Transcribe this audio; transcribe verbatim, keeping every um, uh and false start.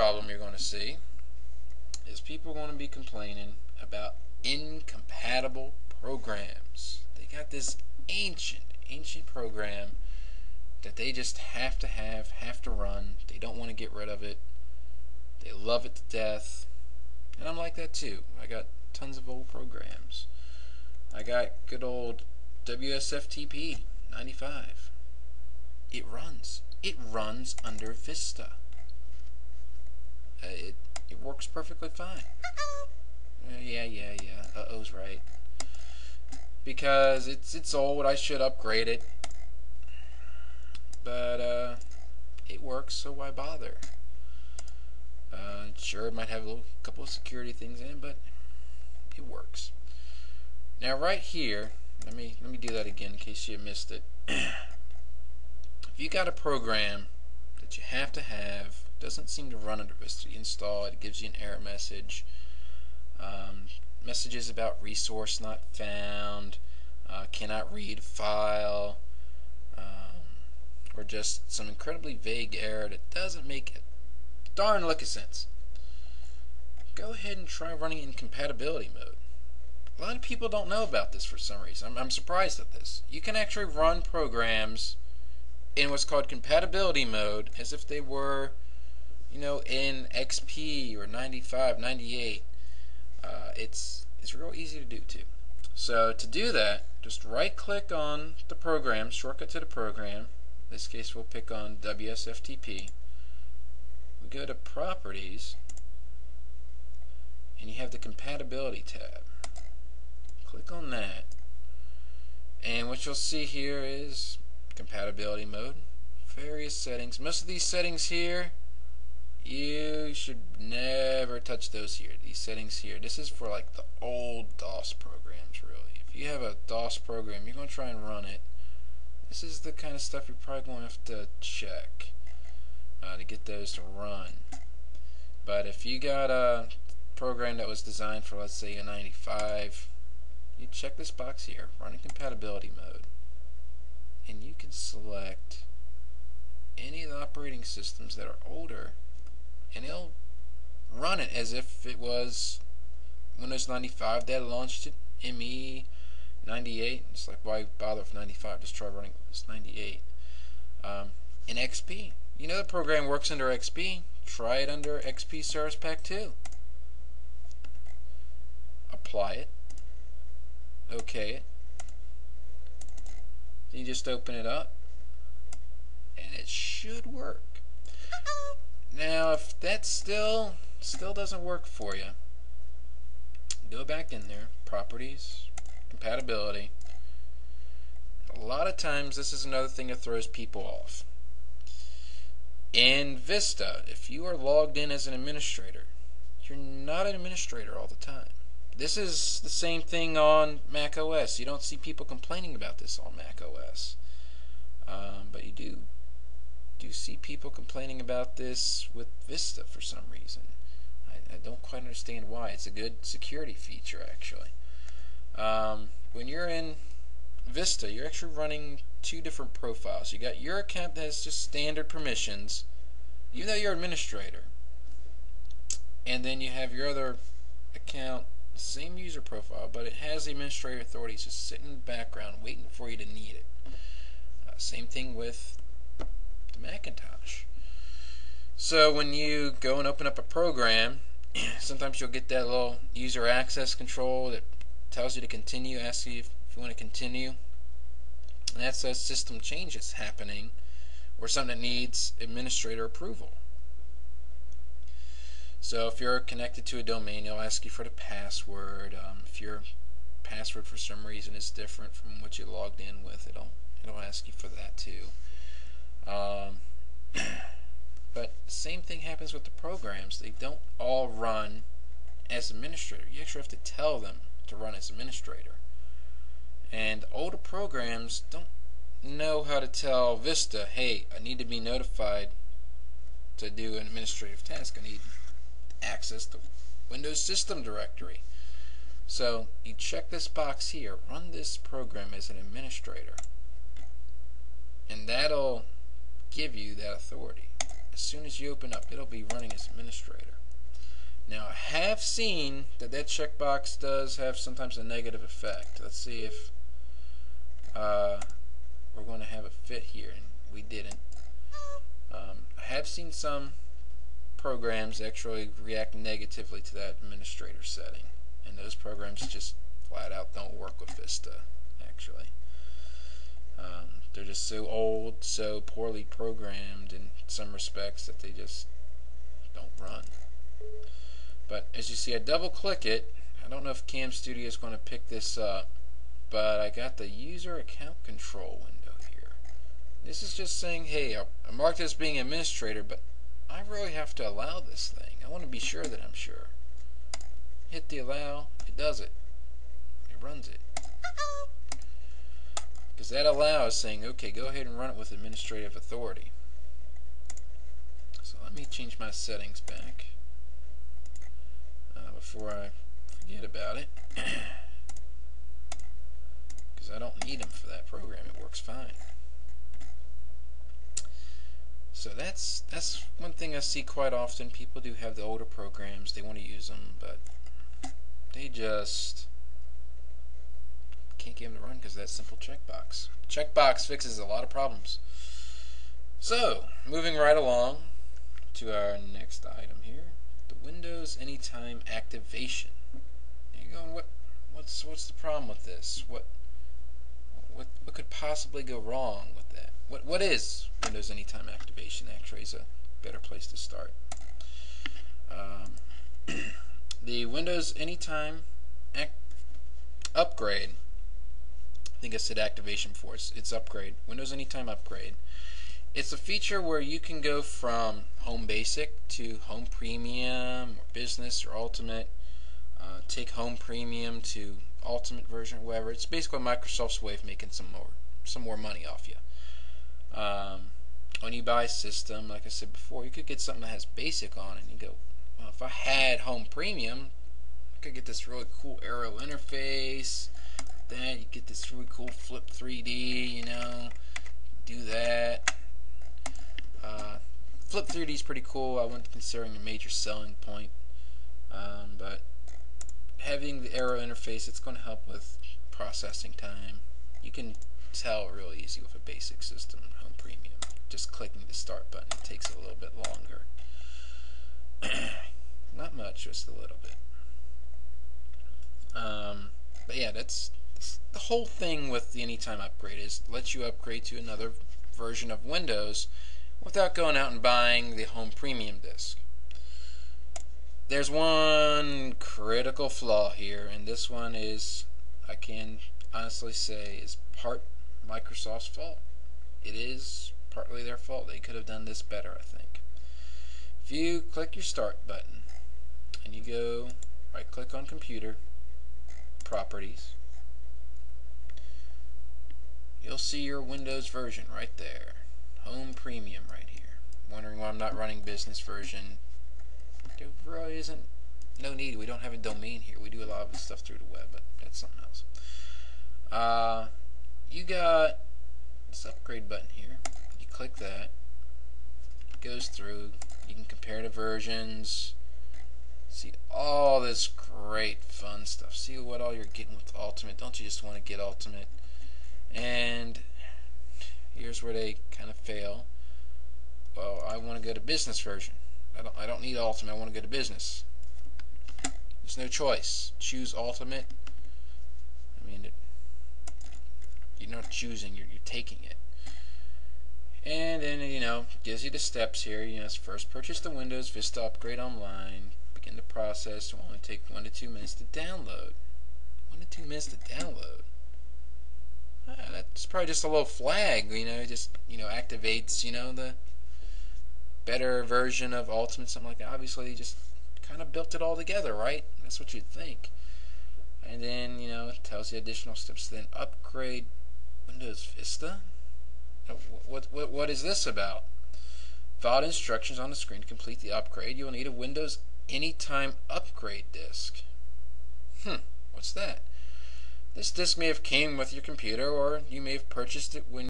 Problem you're going to see is people are going to be complaining about incompatible programs. They got this ancient, ancient program that they just have to have, have to run. They don't want to get rid of it. They love it to death. And I'm like that too. I got tons of old programs. I got good old W S F T P ninety-five. It runs. It runs under Vista. Uh, it, it works perfectly fine. Uh, yeah, yeah, yeah. Uh-oh's right. Because it's it's old, I should upgrade it. But, uh, it works, so why bother? Uh, sure, it might have a little, couple of security things in it, but it works. Now, right here, let me, let me do that again in case you missed it. If you got a program that you have to have, doesn't seem to run under Vista. You install it, it gives you an error message. Um, messages about resource not found, uh, cannot read file, um, or just some incredibly vague error that doesn't make a darn lick of sense. Go ahead and try running in compatibility mode. A lot of people don't know about this for some reason. I'm, I'm surprised at this. You can actually run programs in what's called compatibility mode as if they were, you know, in X P or ninety-five, ninety-eight. Uh, it's it's real easy to do too. So to do that, just right click on the program, shortcut to the program. In this case, we'll pick on W S F T P. We go to Properties, and you have the Compatibility tab. Click on that, and what you'll see here is compatibility mode, various settings. Most of these settings here, you should never touch those here. These settings here, this is for like the old DOS programs, really. If you have a DOS program, you're going to try and run it. This is the kind of stuff you're probably going to have to check uh, to get those to run. But if you got a program that was designed for, let's say, a ninety-five, you check this box here, running compatibility mode. And you can select any of the operating systems that are older, and it'll run it as if it was Windows ninety-five that launched it, ME ninety-eight. It's like, why bother with ninety-five? Just try running Windows ninety-eight. Um, and X P. You know the program works under X P. Try it under X P Service Pack two. Apply it. OK it. You just open it up, and it should work. Now, if that still still doesn't work for you, go back in there, Properties, Compatibility. A lot of times, this is another thing that throws people off. In Vista, if you are logged in as an administrator, you're not an administrator all the time. This is the same thing on Mac O S. You don't see people complaining about this on Mac O S. Um, but you do, do see people complaining about this with Vista for some reason. I, I don't quite understand why. It's a good security feature, actually. Um, when you're in Vista, you're actually running two different profiles. You got your account that has just standard permissions, even though you're an administrator. And then you have your other account, same user profile, but it has the administrator authorities just sitting in the background waiting for you to need it. Uh, same thing with the Macintosh. So when you go and open up a program, sometimes you'll get that little user access control that tells you to continue, asks you if you want to continue. And that's a system change that's happening or something that needs administrator approval. So if you're connected to a domain, it'll ask you for the password. Um, if your password for some reason is different from what you logged in with, it'll it'll ask you for that too. Um, but same thing happens with the programs. They don't all run as administrator. You actually have to tell them to run as administrator. And older programs don't know how to tell Vista, hey, I need to be notified to do an administrative task. I need access to Windows system directory. So you check this box here, run this program as an administrator, and that'll give you that authority. as soon as you open up, it'll be running as administrator. Now, I have seen that that checkbox does have sometimes a negative effect. Let's see if uh, we're going to have it fit here, and we didn't. Um, I have seen some programs actually react negatively to that administrator setting, and those programs just flat out don't work with Vista, actually. Um, they're just so old, so poorly programmed in some respects that they just don't run. But as you see, I double click it. I don't know if Cam Studio is going to pick this up, but I got the user account control window here. This is just saying, hey, I marked as being administrator, but I really have to allow this thing. I want to be sure that I'm sure. Hit the allow, it does it. It runs it. Because that allow is saying, okay, go ahead and run it with administrative authority. So let me change my settings back uh, before I forget about it. Because I don't need them for that program. It works fine. So that's that's one thing I see quite often. People do have the older programs, they want to use them, but they just can't get them to run because of that simple checkbox. Checkbox fixes a lot of problems. So, moving right along to our next item here, the Windows Anytime Activation. You're going, what, what's what's the problem with this? What what what could possibly go wrong with that? What what is Windows Anytime Activation? Actually, is a better place to start. Um, the Windows Anytime act upgrade. I think I said activation before. It's, it's upgrade. Windows Anytime upgrade. It's a feature where you can go from Home Basic to Home Premium, or Business, or Ultimate. Uh, take Home Premium to Ultimate version, or whatever. It's basically Microsoft's way of making some more some more money off you. Um, when you buy a system, like I said before, you could get something that has basic on it, and you go, well, if I had Home Premium, I could get this really cool Aero interface, that, you get this really cool Flip three D, you know, do that. Uh, Flip three D is pretty cool. I wasn't considering a major selling point, um, but having the Aero interface, it's going to help with processing time. You can tell real easy with a basic system, Home Premium. Just clicking the start button, it takes a little bit longer. Not much, just a little bit. Um, but yeah, that's, that's the whole thing with the Anytime upgrade, is lets you upgrade to another version of Windows without going out and buying the Home Premium disk. There's one critical flaw here, and this one is, I can honestly say, is part Microsoft's fault. It is partly their fault. They could have done this better, I think. If you click your start button and you go right click on computer, properties, you'll see your Windows version right there. Home Premium right here. Wondering why I'm not running business version. There really isn't no need. We don't have a domain here. We do a lot of stuff through the web, but that's something else. Uh, you got this upgrade button here. You click that, it goes through, you can compare the versions, see all this great fun stuff, see what all you're getting with Ultimate. Don't you just want to get Ultimate? And here's where they kind of fail. Well, I want to go to business version. I don't, I don't need Ultimate, I want to go to business. There's no choice. Choose Ultimate. I mean, it you're not choosing, you're, you're taking it. And then, you know, gives you the steps here. You know, first purchase the Windows Vista upgrade online. Begin the process. It will only take one to two minutes to download. One to two minutes to download. Ah, that's probably just a little flag, you know, just, you know, activates, you know, the better version of Ultimate, something like that. Obviously, just kind of built it all together, right? That's what you'd think. And then, you know, it tells you additional steps. Then upgrade Windows Vista? What, what, what is this about? Followed instructions on the screen to complete the upgrade. You will need a Windows Anytime upgrade disk. Hmm, what's that? This disk may have came with your computer, or you may have purchased it when